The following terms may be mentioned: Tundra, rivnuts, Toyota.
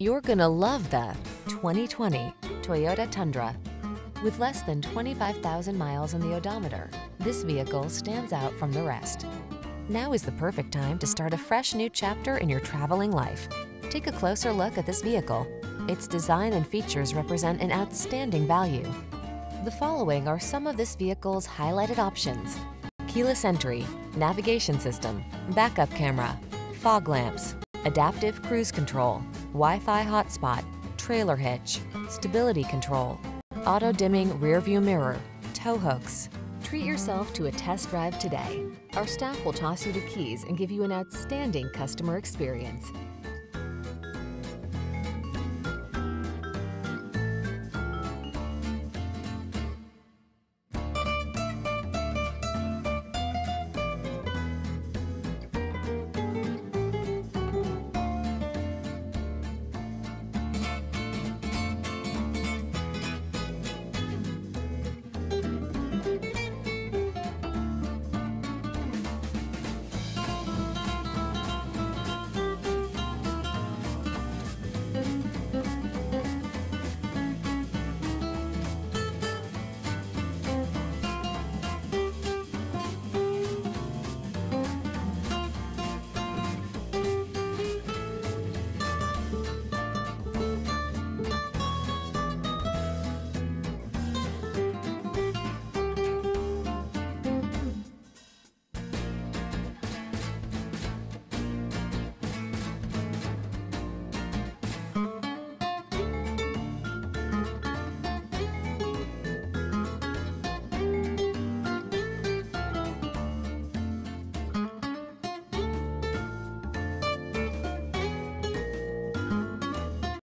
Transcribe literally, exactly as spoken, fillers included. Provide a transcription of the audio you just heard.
You're gonna love the twenty twenty Toyota Tundra. With less than twenty-five thousand miles on the odometer, this vehicle stands out from the rest. Now is the perfect time to start a fresh new chapter in your traveling life. Take a closer look at this vehicle. Its design and features represent an outstanding value. The following are some of this vehicle's highlighted options: keyless entry, navigation system, backup camera, fog lamps, adaptive cruise control, Wi-Fi hotspot, trailer hitch, stability control, auto-dimming rear-view mirror, tow hooks. Treat yourself to a test drive today. Our staff will toss you the keys and give you an outstanding customer experience.